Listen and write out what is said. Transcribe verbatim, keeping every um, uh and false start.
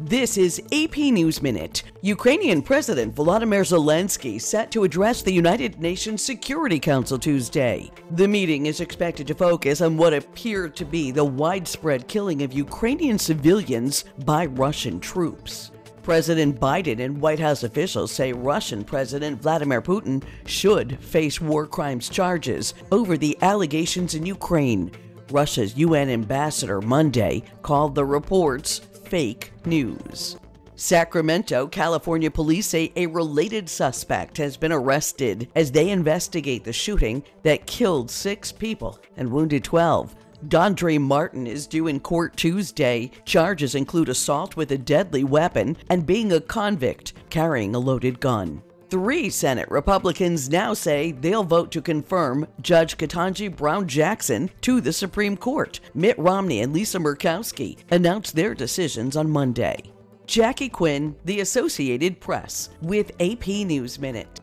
This is A P News Minute. Ukrainian President Volodymyr Zelenskyy set to address the United Nations Security Council Tuesday. The meeting is expected to focus on what appeared to be the widespread killing of Ukrainian civilians by Russian troops. President Biden and White House officials say Russian President Vladimir Putin should face war crimes charges over the allegations in Ukraine. Russia's U N ambassador Monday called the reports fake news. Sacramento, California police say a related suspect has been arrested as they investigate the shooting that killed six people and wounded twelve. Dondre Martin is due in court Tuesday. Charges include assault with a deadly weapon and being a convict carrying a loaded gun. Three Senate Republicans now say they'll vote to confirm Judge Ketanji Brown Jackson to the Supreme Court. Mitt Romney and Lisa Murkowski announced their decisions on Monday. Jackie Quinn, the Associated Press, with A P News Minute.